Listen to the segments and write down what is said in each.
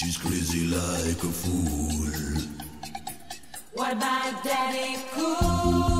She's crazy like a fool. What about Daddy Cool?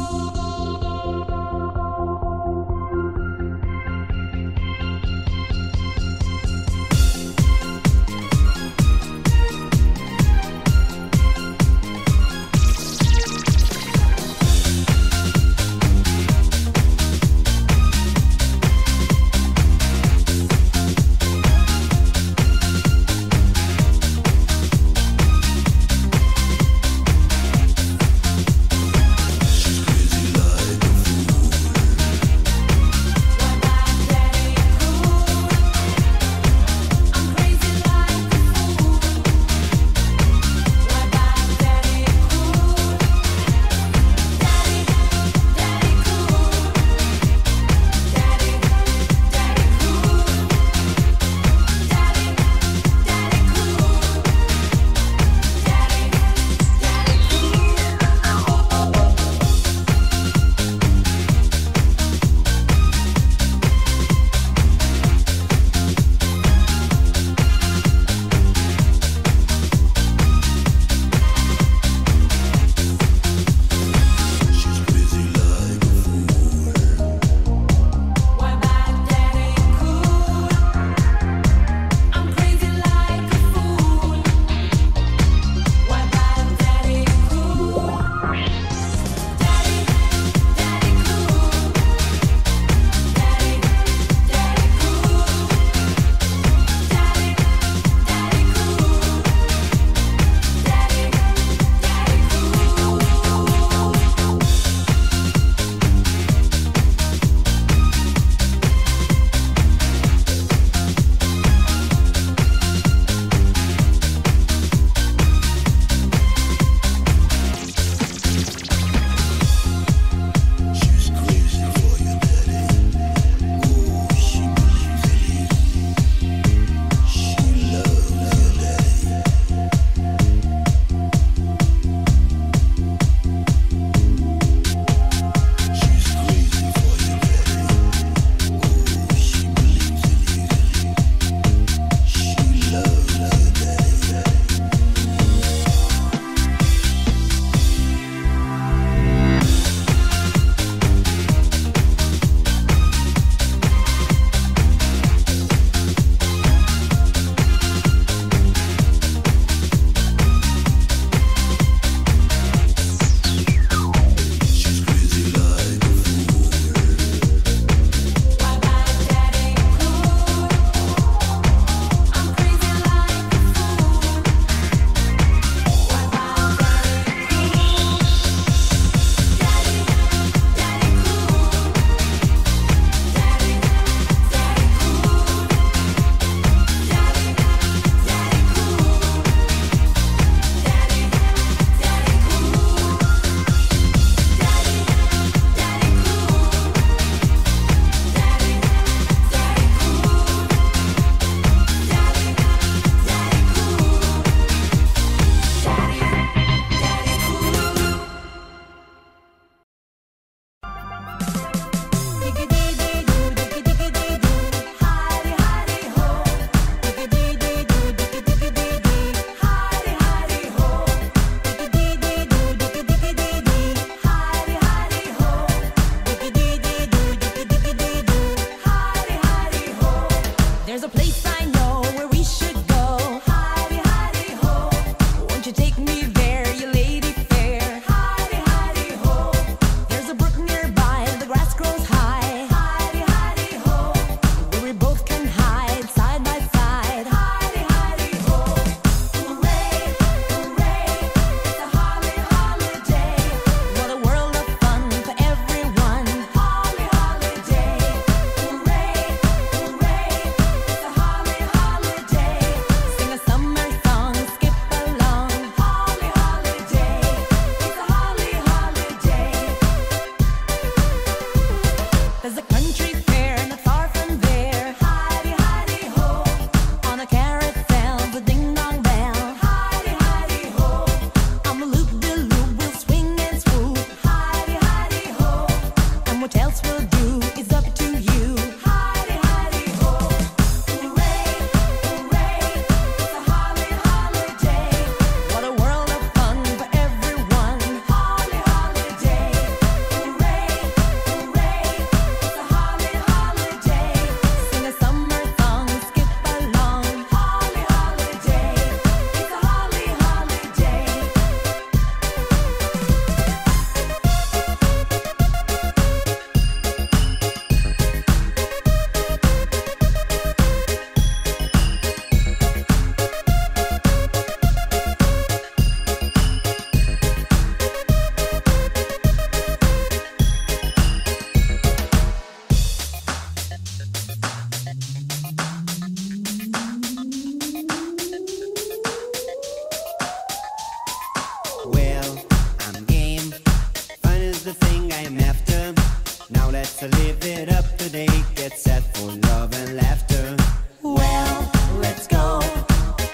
let's live it up today. Get set for love and laughter. Well, let's go.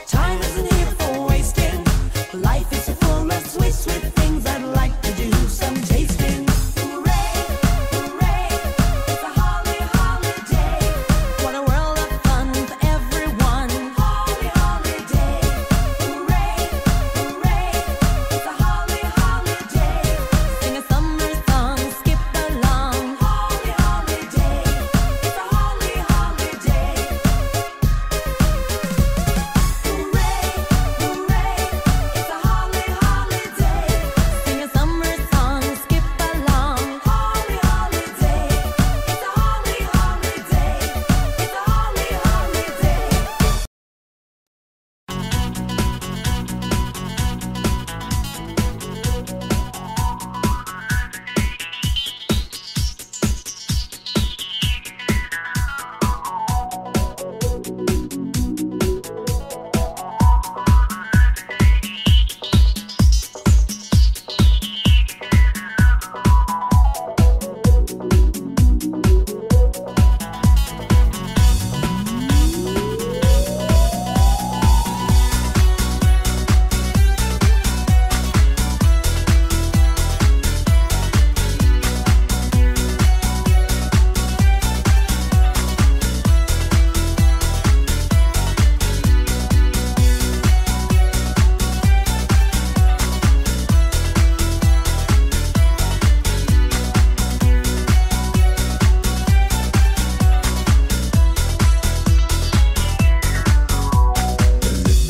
Time isn't here for wasting. Life is full of sweet, sweet things. I'd like to do some tasting. Hooray, hooray, it's a holly, holiday. What a world of fun for everyone. Holly, holiday. Hooray, hooray, it's a holly, holiday. Sing a summer song, skip along. Holly, holiday, it's a holly, holiday. Hooray, hooray, it's a holly, holiday. Sing a summer song, skip along. Holly, holiday, it's a holly, holiday. It's a holly, holiday. Lived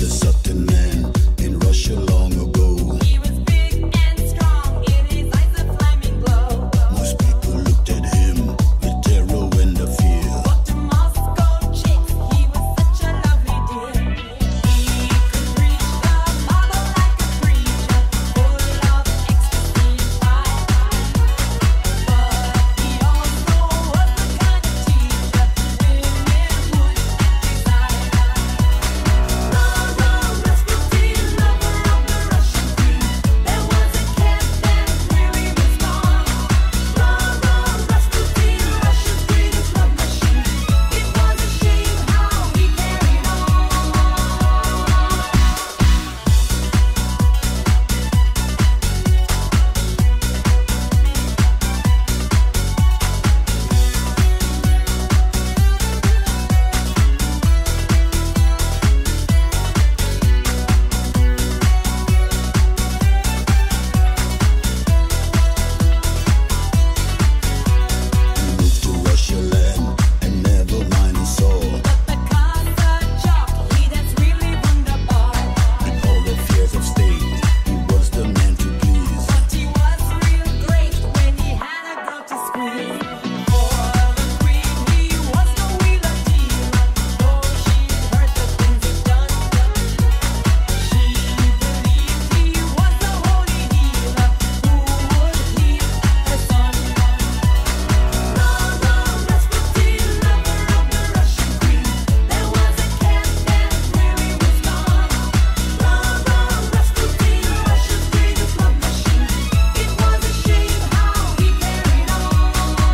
a certain man in Russia long ago. He was big and strong, in his eyes a flaming glow. Most people looked at him with terror and a fear. What a Moscow chick, he was such a lovely dear. He could reach the model like a preacher, full of ecstasy, but he also was the kind of teacher women would desire. The Rasputin, lover of the Russian queen. There was a cat that really was gone. The Rasputin, Russia's greatest love machine. It was a shame how he carried on. He moved to Russia land and never mind his soul. But the Kazakh jockey, that's really wonderful. In all the fears of state, he was the man to please. But he was real great when he had a girl to squeeze. For the queen, he was no wheel of deal. Though she heard the things he done, she believed he was a holy healer who would heal her son. The Rasputin, lover of the Russian queen. There was a cat that really was gone. The Rasputin, Russia's greatest love machine. It was a shame how he carried on.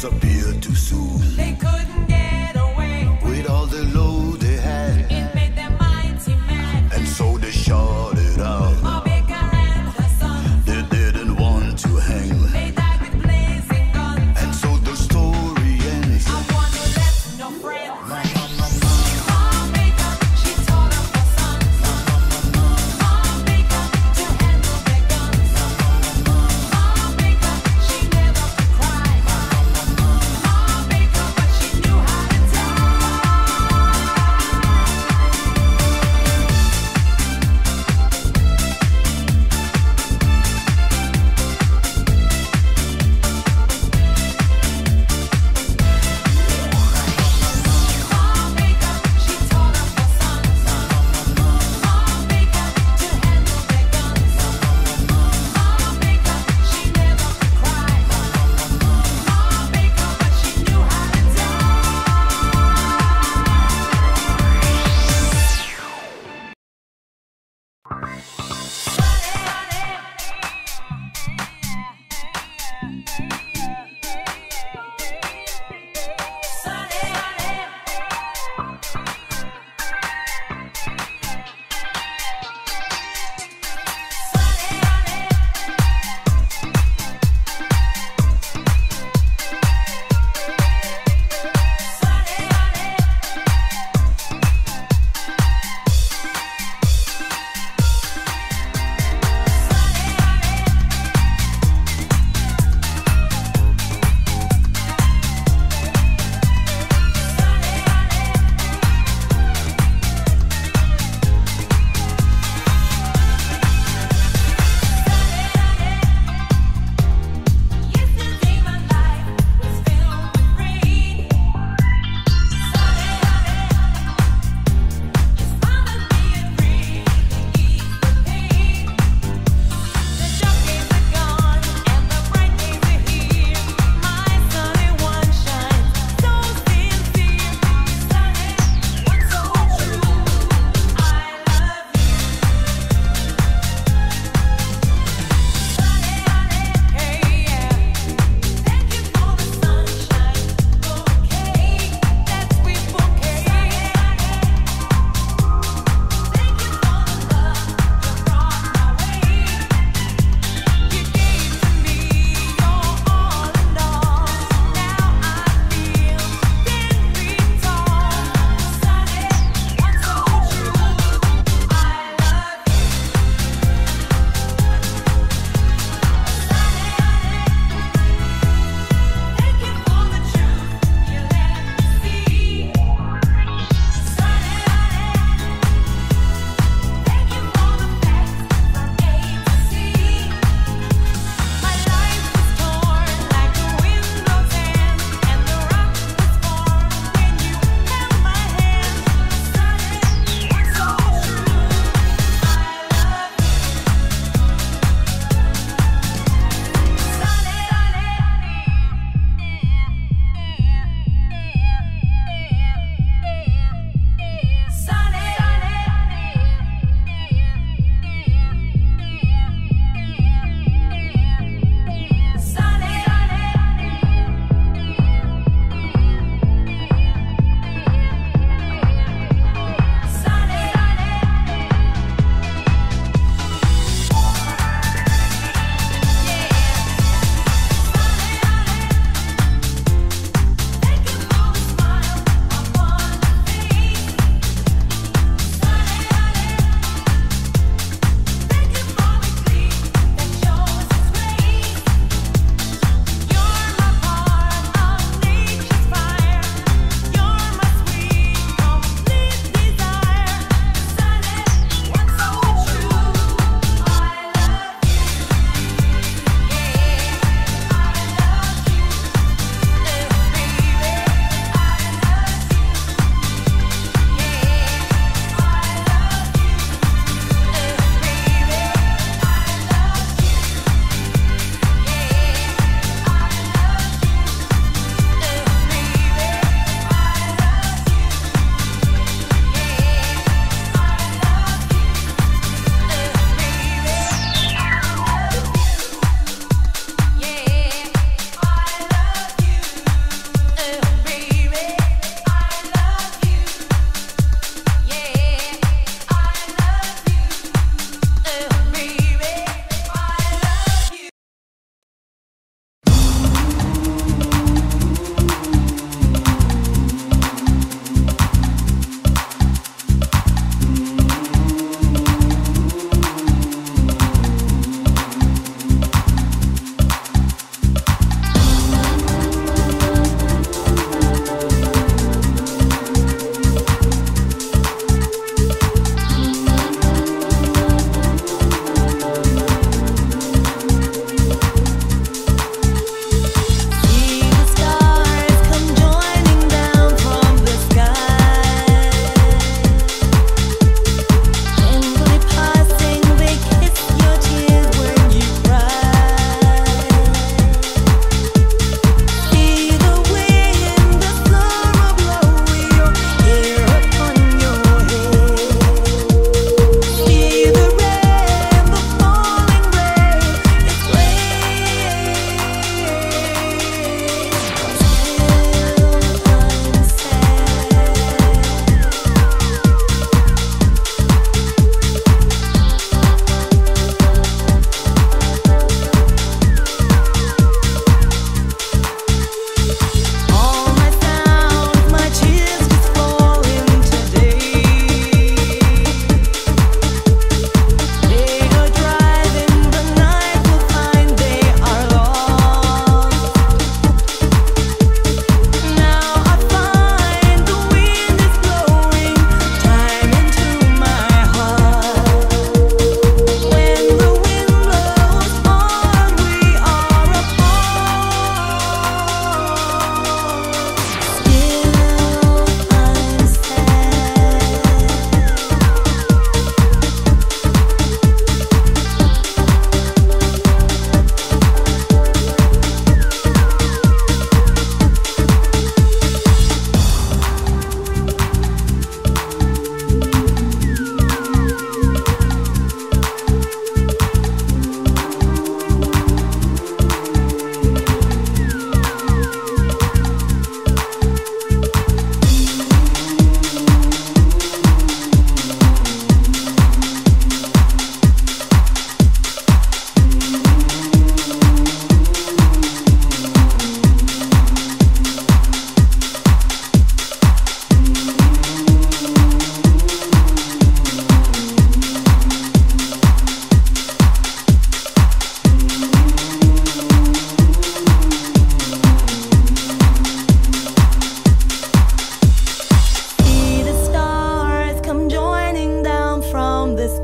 cops appeared too soon. They couldn't get away with all the load they had. It made them mighty mad, and so they shot it out. Rebecca and her son, they didn't want to hang. They died with blazing guns, and so the story ends. I want to let no friend. Rebecca, she told her son, Rebecca, to handle the guns. Rebecca, she never cried. Rebecca, but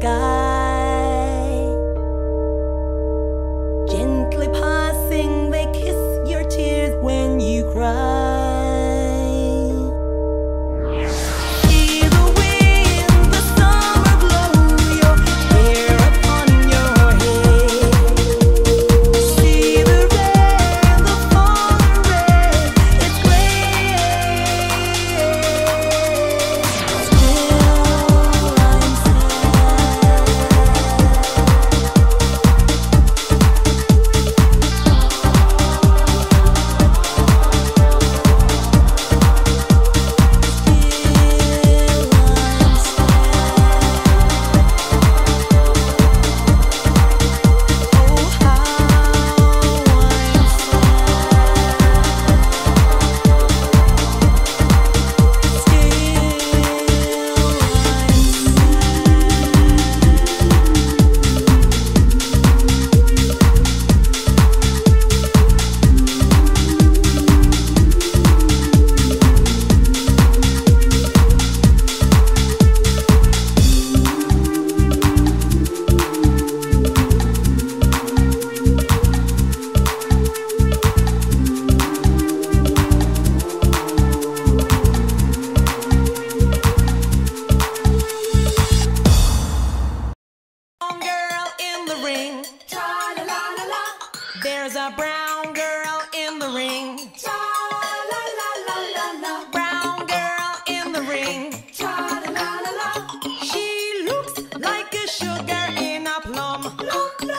sky. Gently passing, they kiss your tears when you cry. There's a brown girl in the ring. Cha-la-la-la-la-la. Brown girl in the ring. Cha-la-la-la-la. She looks like a sugar in a plum. Plum, plum. No.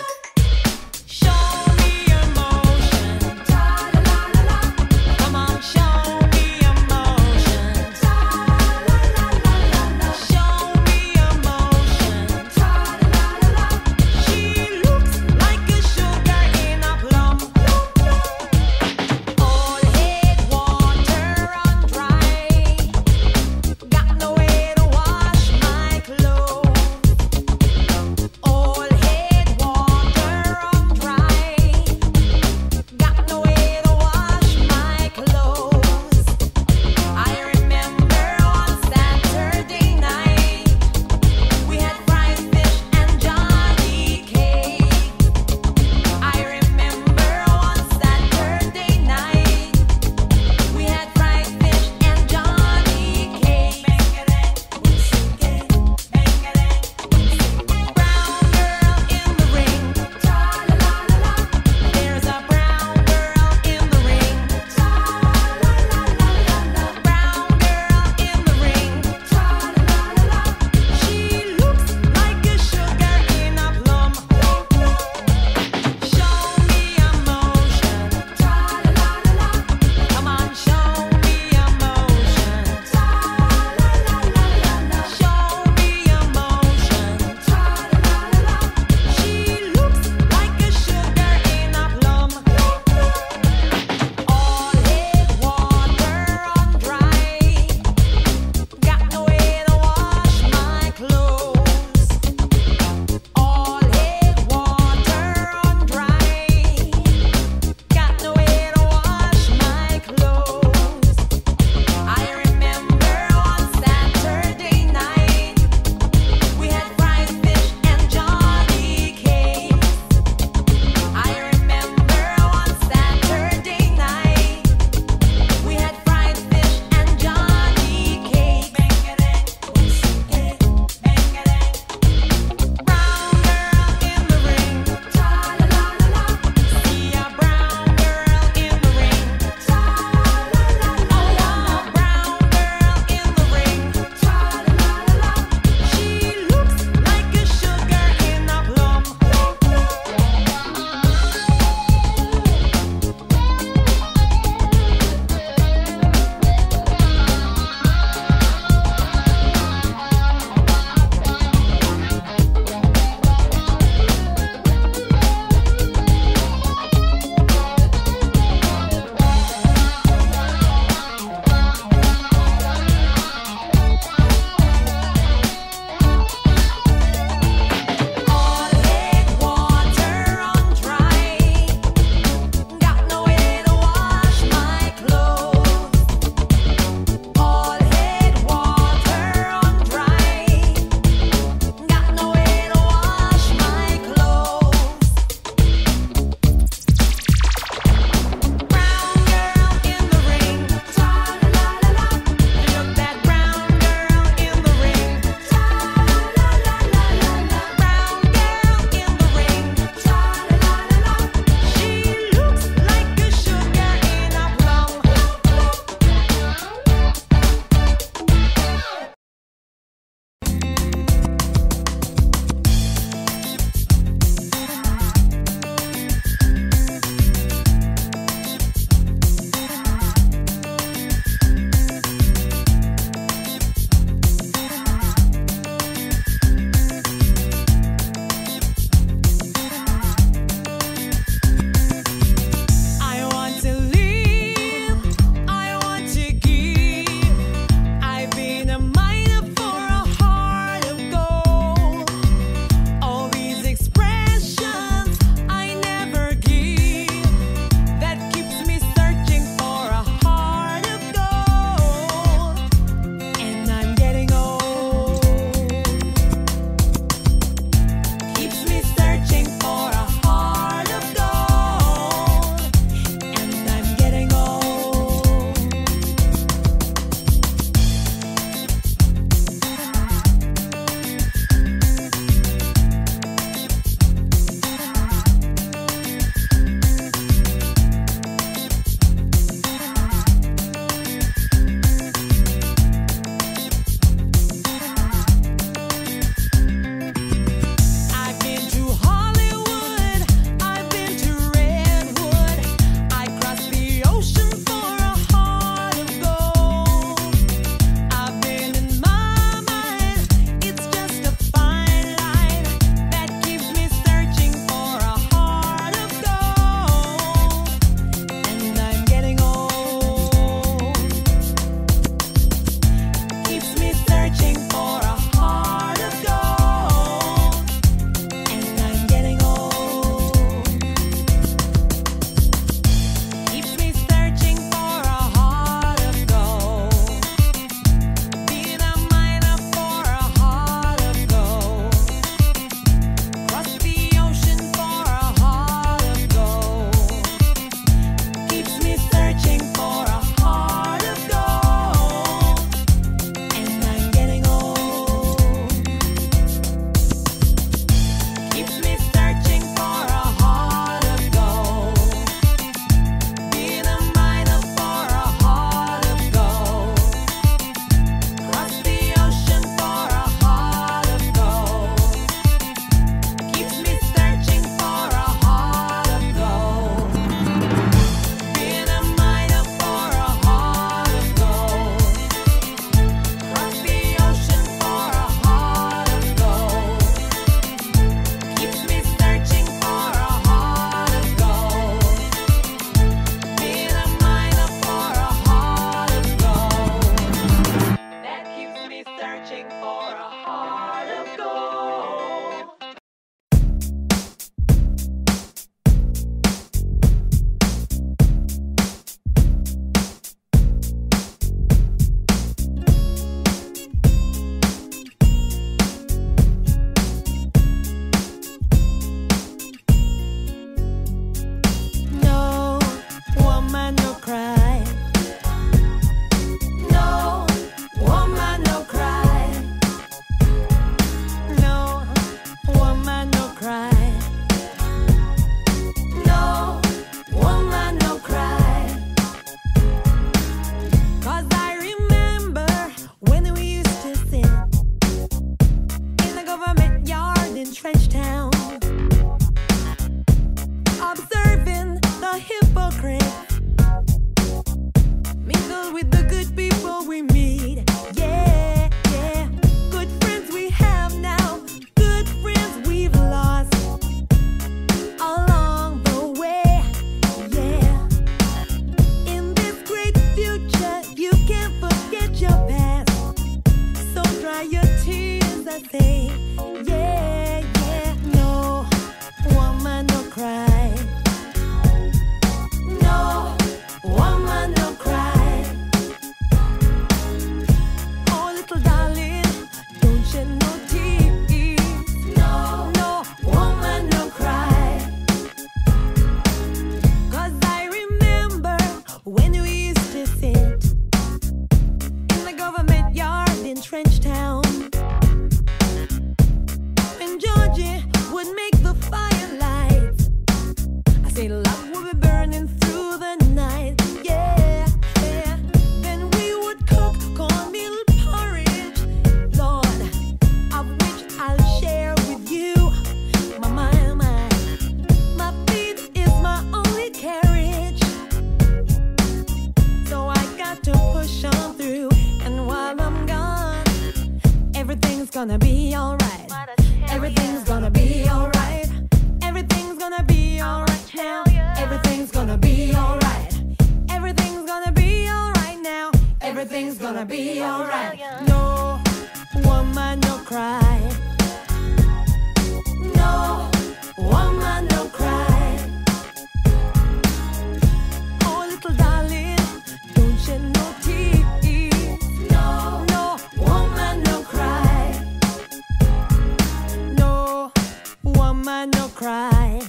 woman no cry.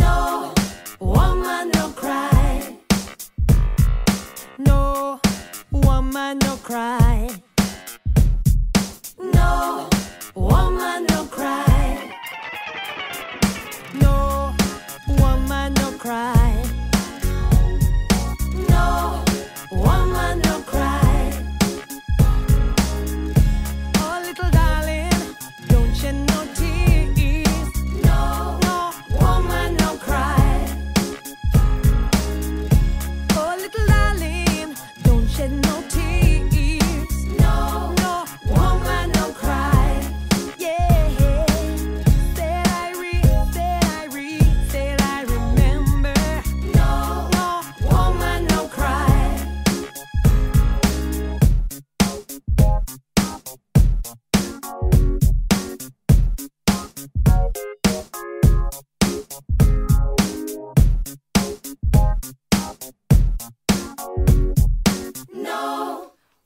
No woman no cry. No woman no cry. No woman no cry. No woman no cry. No woman no cry. Oh little darling, don't you notice? No, no woman no cry. Oh little darling, don't you notice? No, no woman no cry. Yeah, said I remember. No, no woman no cry. No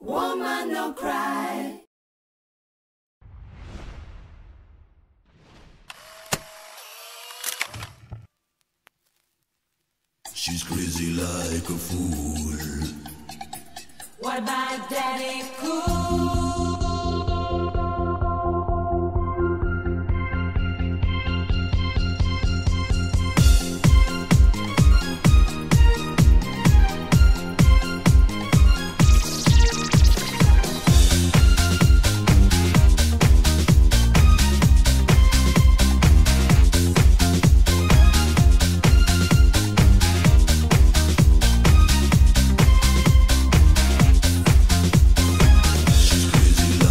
woman no cry. She's crazy like a fool. What about Daddy Cool? She's crazy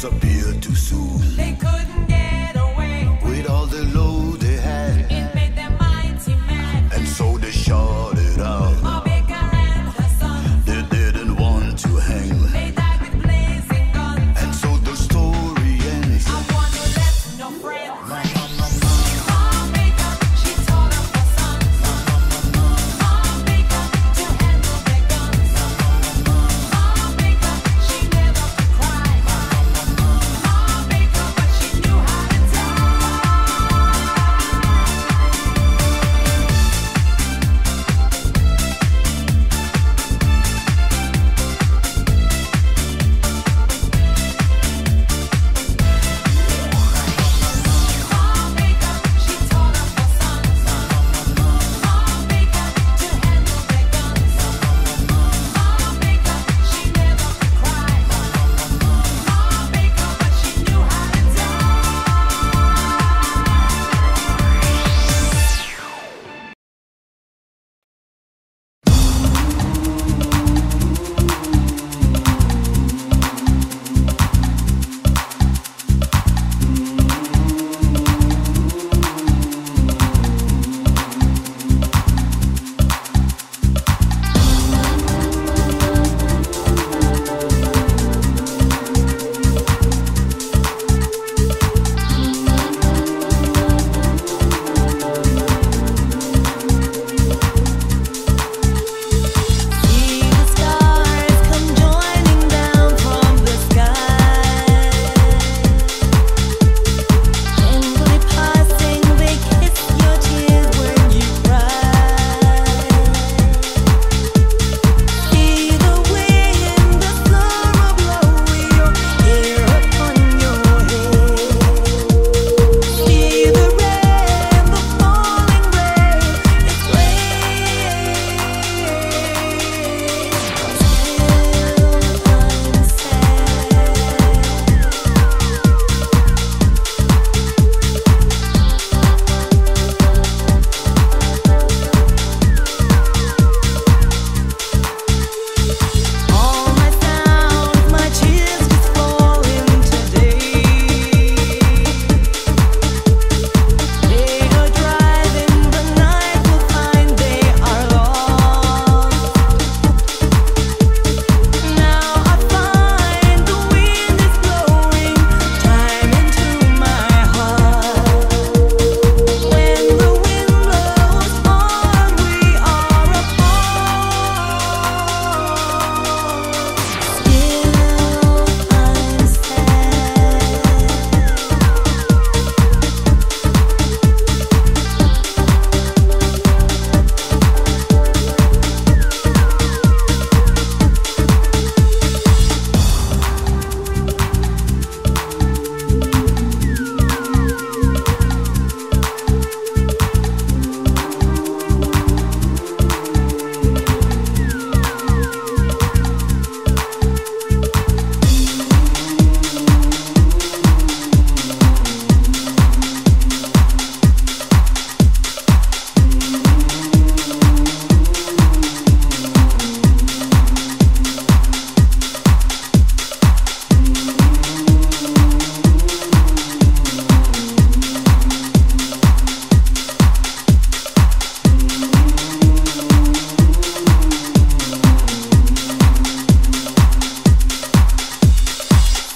cops appeared too soon. They couldn't get away with all the load they had. It made them mighty mad, and so they shot it out. Rebecca and her son, they didn't want to hang. They died with blazing guns, and so the story ends. I want to let no friends. Rebecca, she told her son, Rebecca, to handle their guns. Rebecca, she never cried. Rebecca, but she knew how to die. Rebecca, she told her son, Rebecca, to handle their guns. Rebecca, she never cried. Rebecca, but she knew how to die.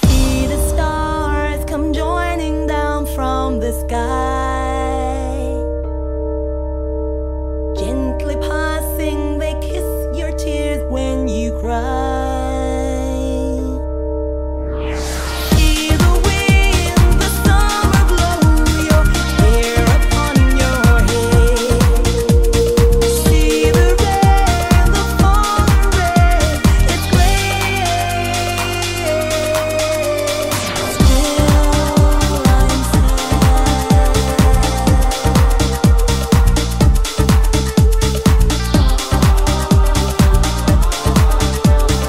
See the stars come joining down from the sky. Gently passing, they kiss your tears when you cry. See the wind, the sorrow blowing your hair upon your head. See the rain, the falling rain, it's laying till I'm sad. All my sounds, my tears just falling today. They are driving, the night will find they are lost. Now I find the wind is blowing time into my heart. When the wind blows on, we are apart. Still I'm sad. See the stars come joining down from the sky. Gently passing, they kiss your tears when you cry. See the wind, the summer blow your hair upon your head. See the rain, the falling rain, it's playing. Still I'm sad.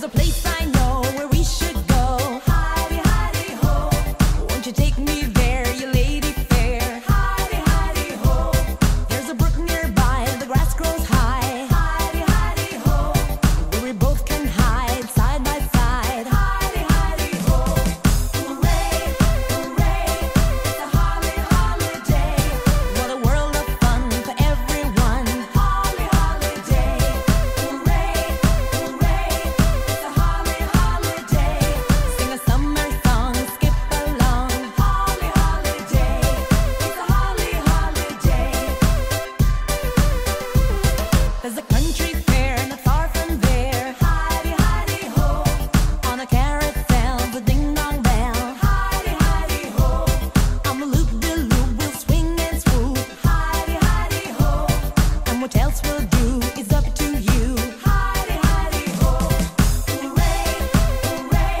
There's a place I know where we should go. Hidey, hidey, ho. Won't you take me there, you lady fair? Hidey, hidey, ho. There's a brook nearby, the grass grows high. Hidey, hidey, ho. Where we both can hide side by side. Hidey, hidey, ho. Hooray, hooray, it's a holly holiday. What a world of fun for everyone. Holly holiday. Hooray, hooray, it's a holly holiday. Sing a summer song, skip along. Holly holiday, it's a holly holiday. There's a country fair not far from there. Hidey, hidey, ho. On a carousel, the ding-dong bell. Hidey, hidey, ho. On the loop-de-loop, we'll swing and swoop. Hidey, hidey, ho. And what else we'll do is up to you. Hidey, hidey, ho. Hooray, hooray,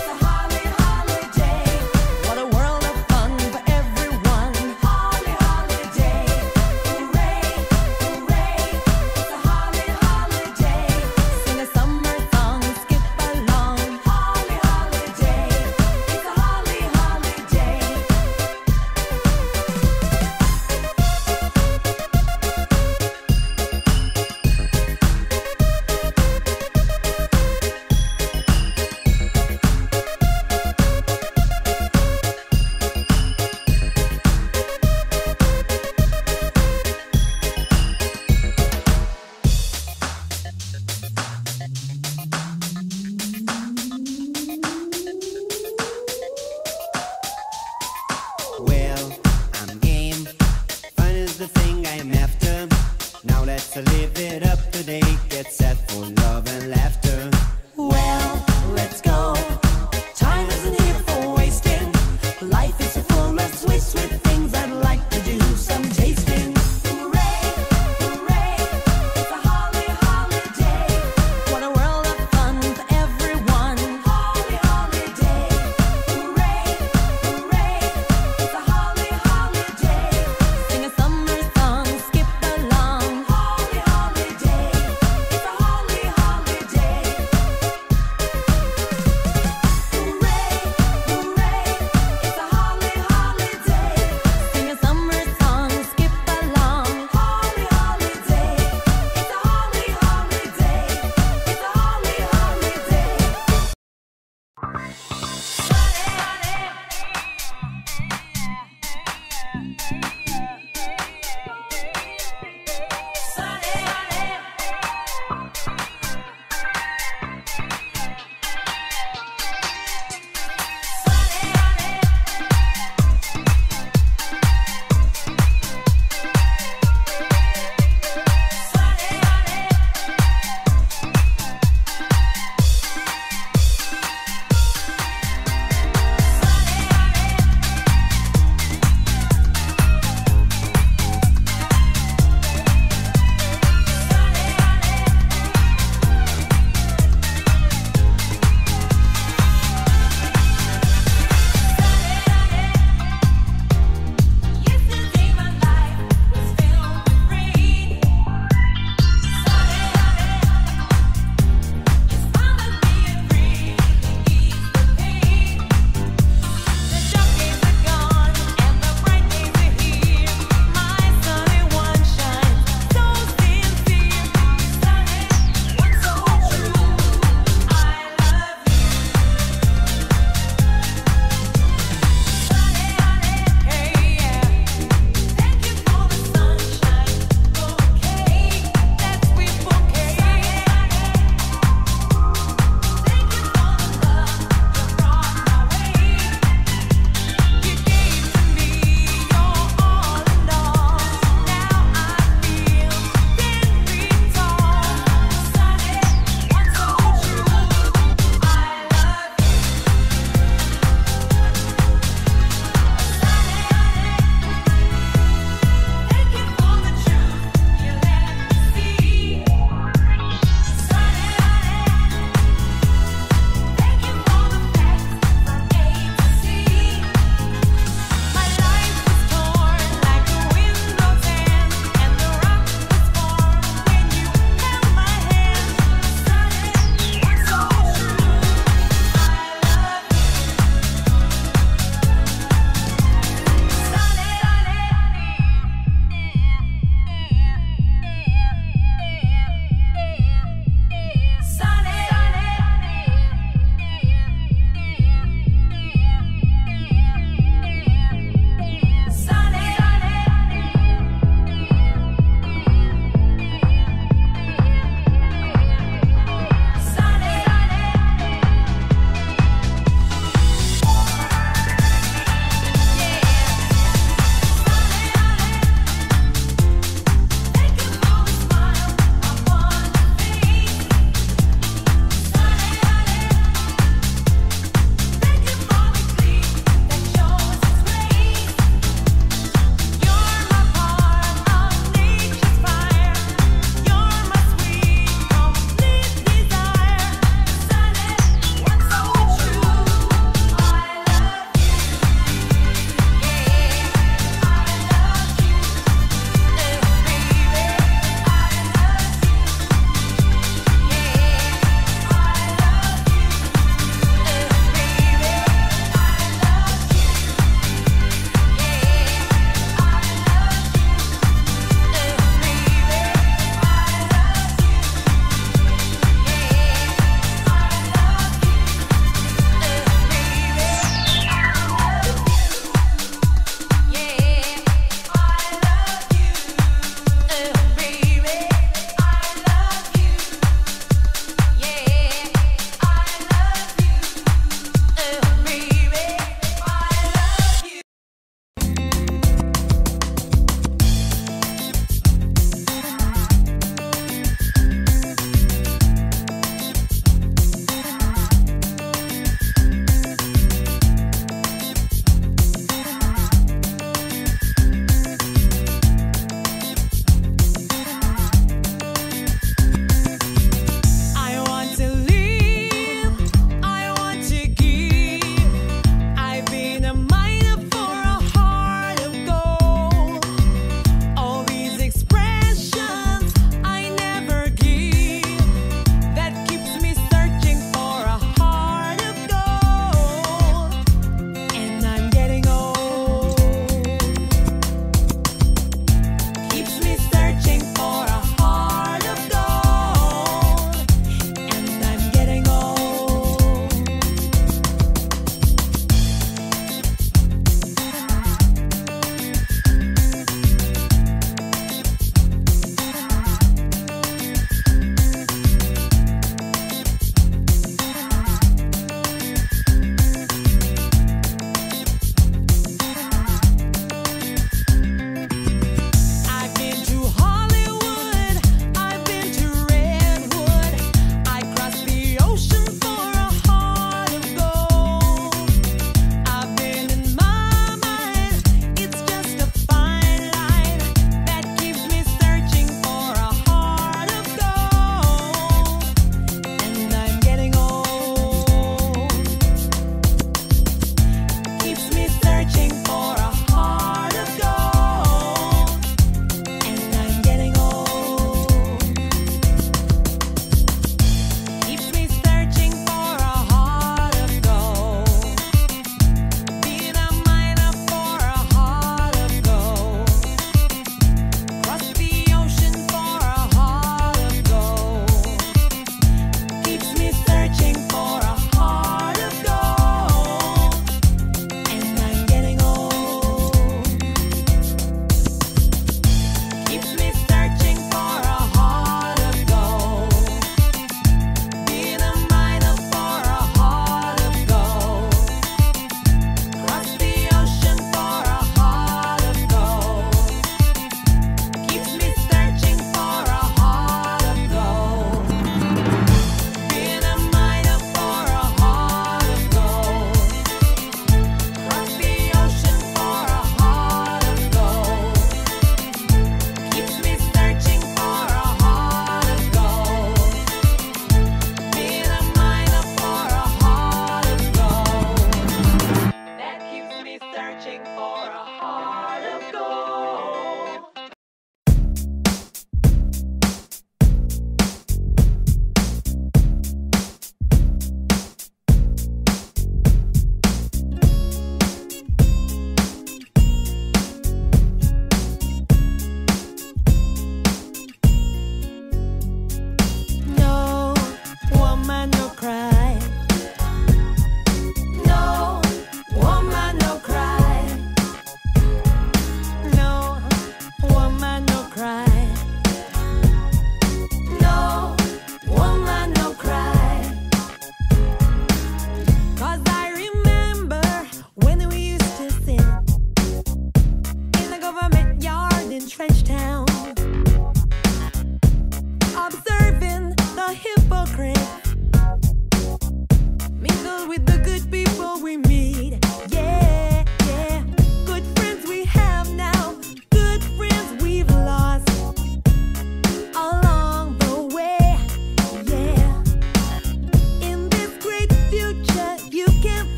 it's a holly holiday. What a world of fun for everyone. Holly holiday. Hooray, hooray, it's a holly holiday. Sing a summer song, skip along. Holly holiday, it's a holly holiday. Well, I'm game. Fun is the thing I am after. Now let's live it up today. Get set for love and laughter. Well, let's go. Time isn't here for wasting. Life is so full of sweet, sweet things. I'd like to do some tasting. Hooray, hooray, it's a holly holiday. What a world of fun for everyone. Holly holiday. Hooray, hooray, it's a holly holiday. Sing a summer song, skip along. Holly holiday, it's a holly holiday.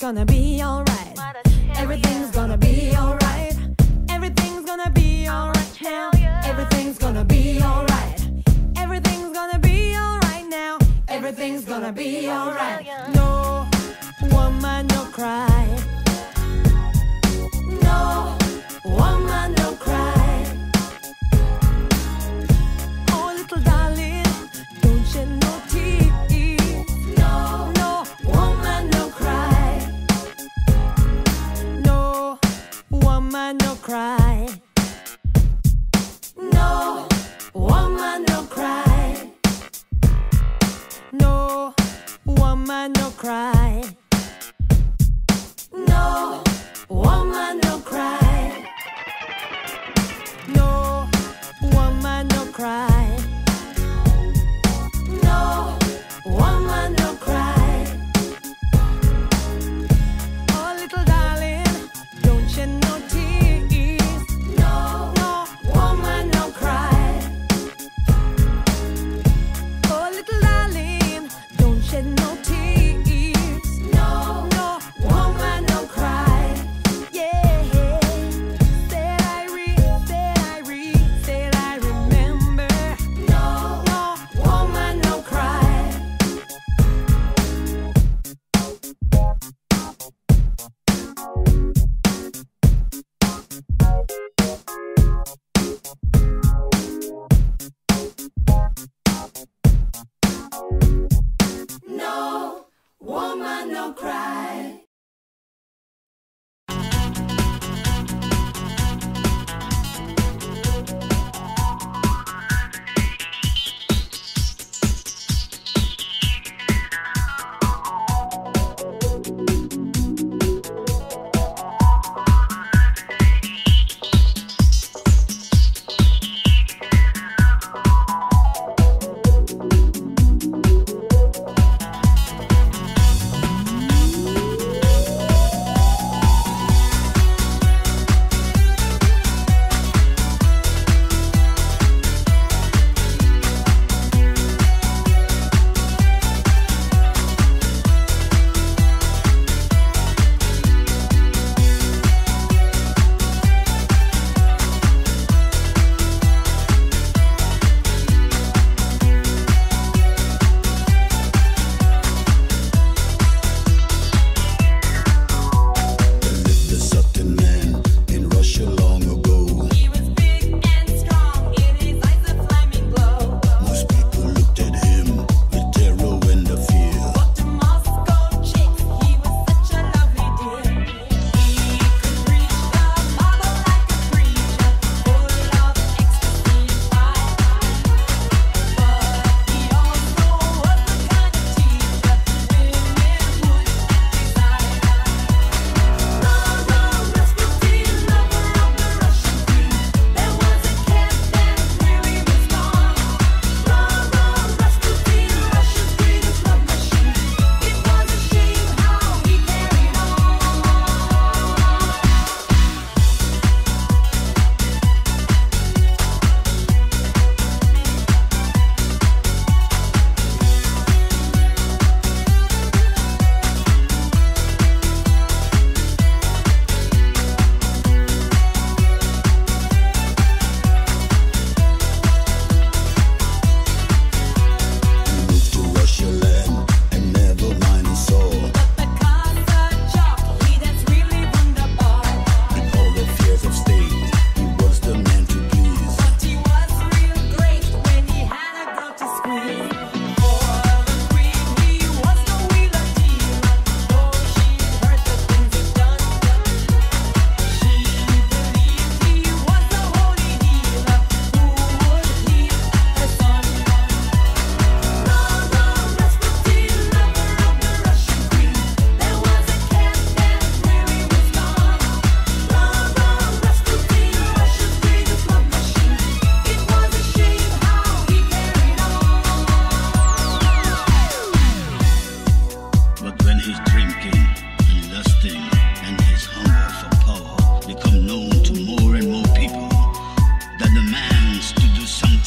Gonna be alright. Everything's gonna be alright. Everything's gonna be alright now. Everything's gonna be alright. Everything's gonna be alright now. Everything's gonna be alright. No woman, no cry. No woman, no cry. Oh, little darling, don't you know tears? No, no woman, no cry. No cry. No woman, no cry. No woman, no cry.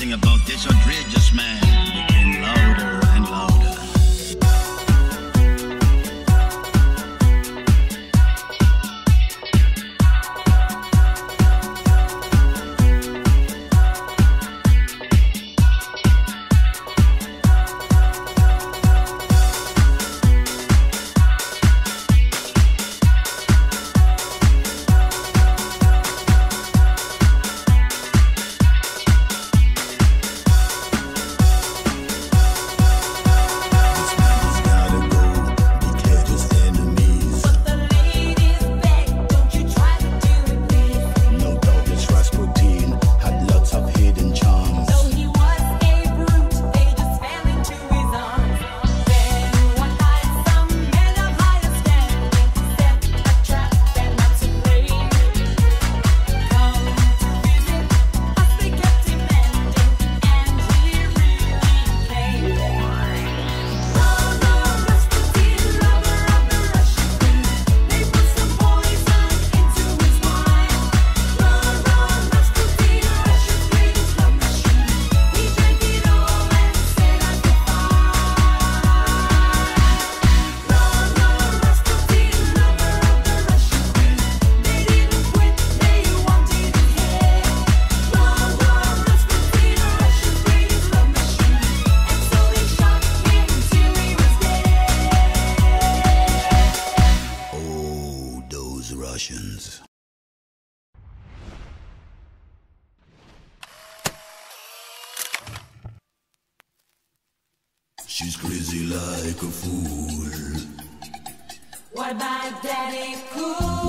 thing about this outrageous man, it came louder and louder. She's crazy like a fool. What about Daddy Cool?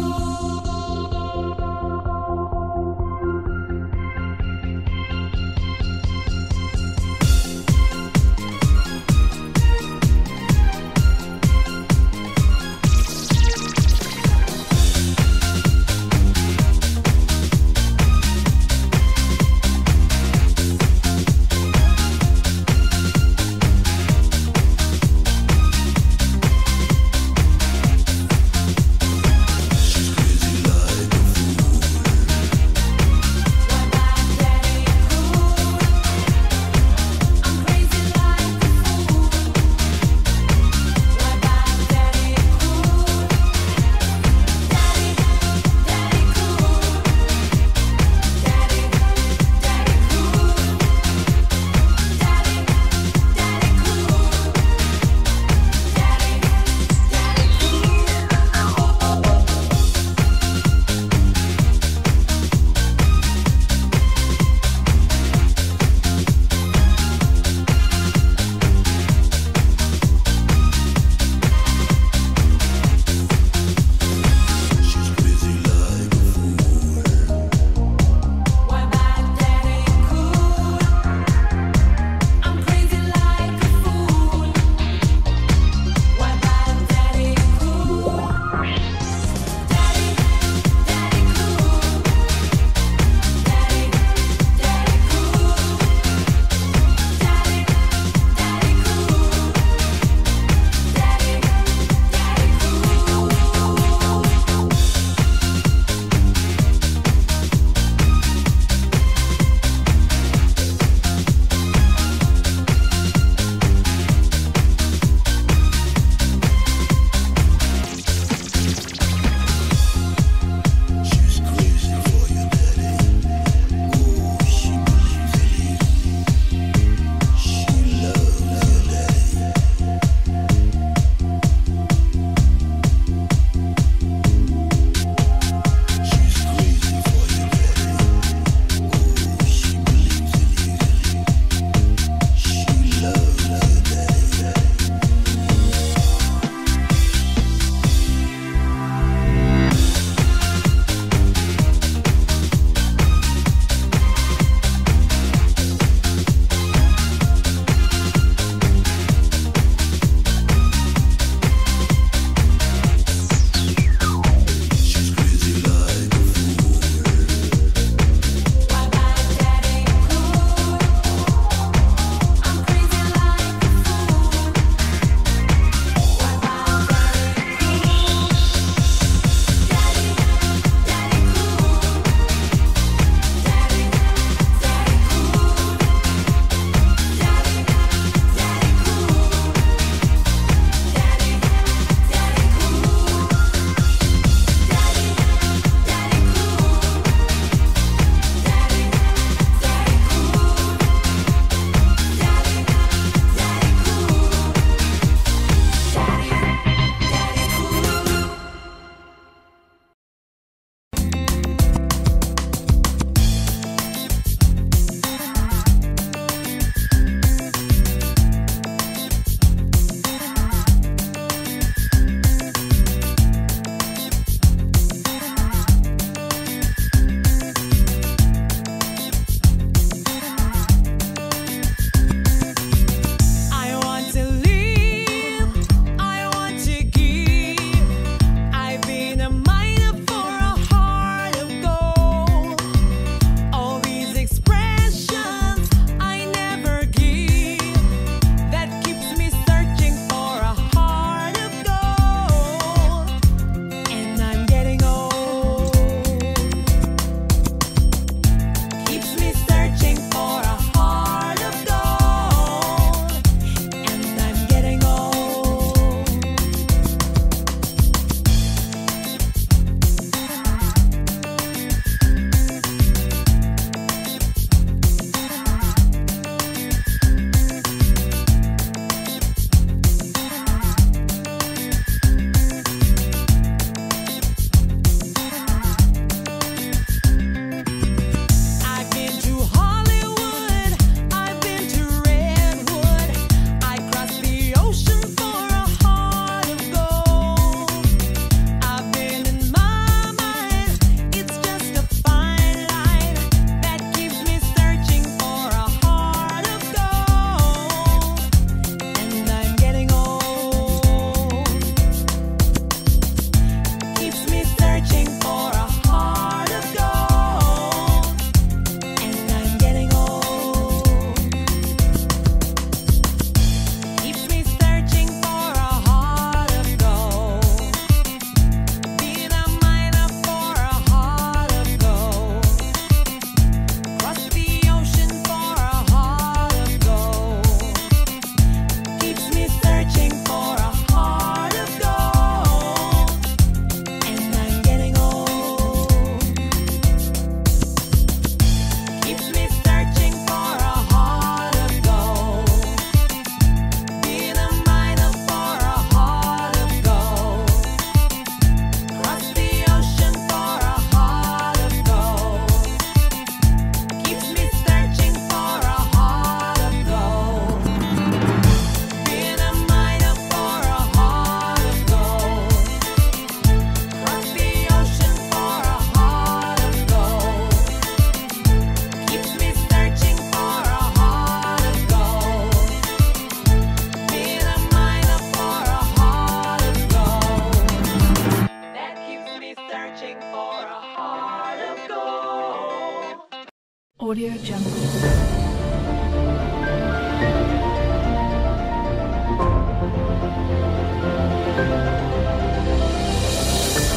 Audio Jungle.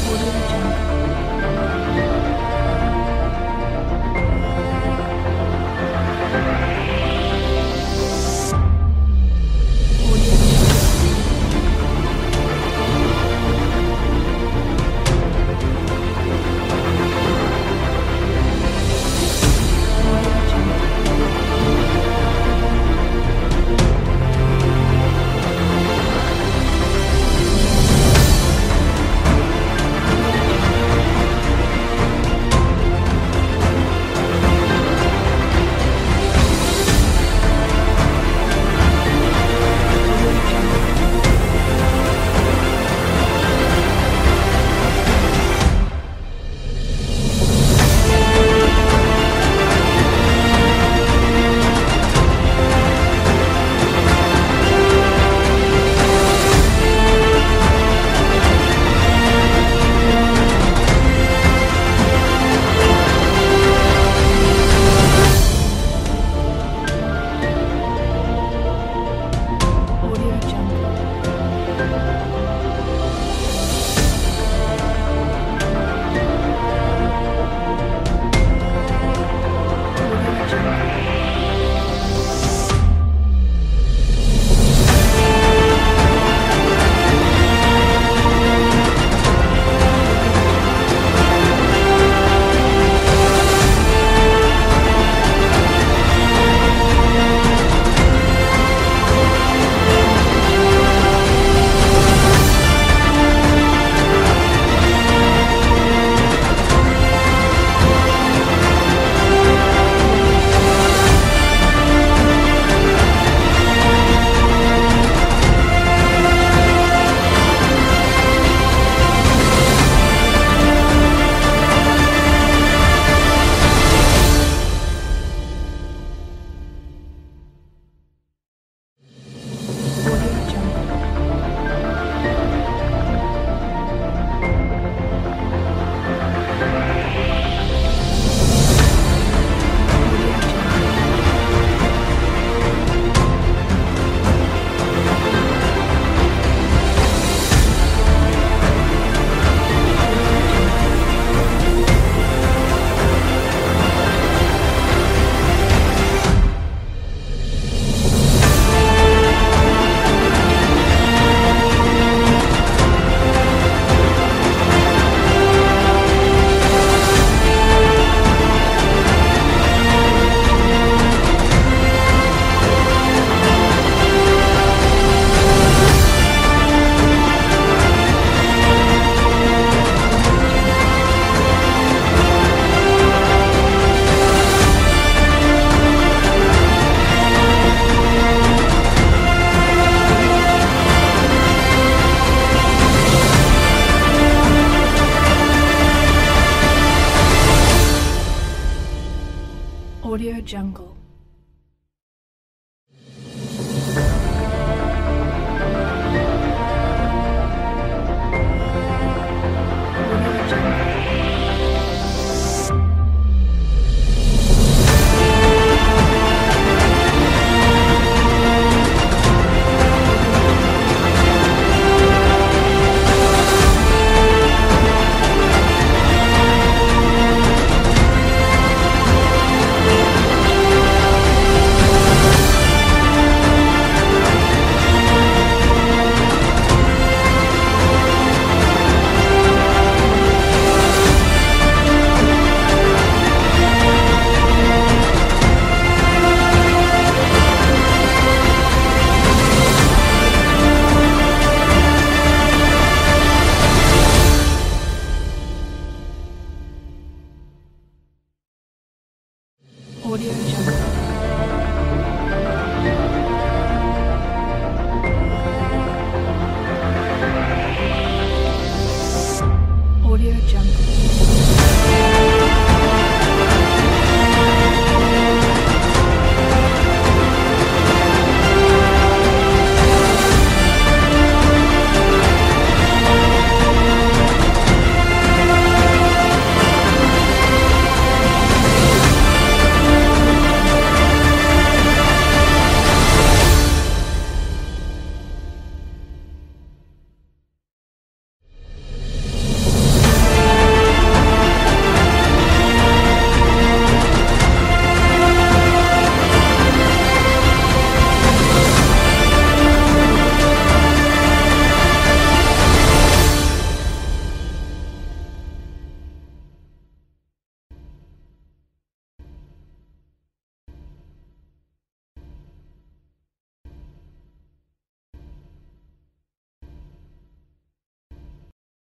Audio Jungle.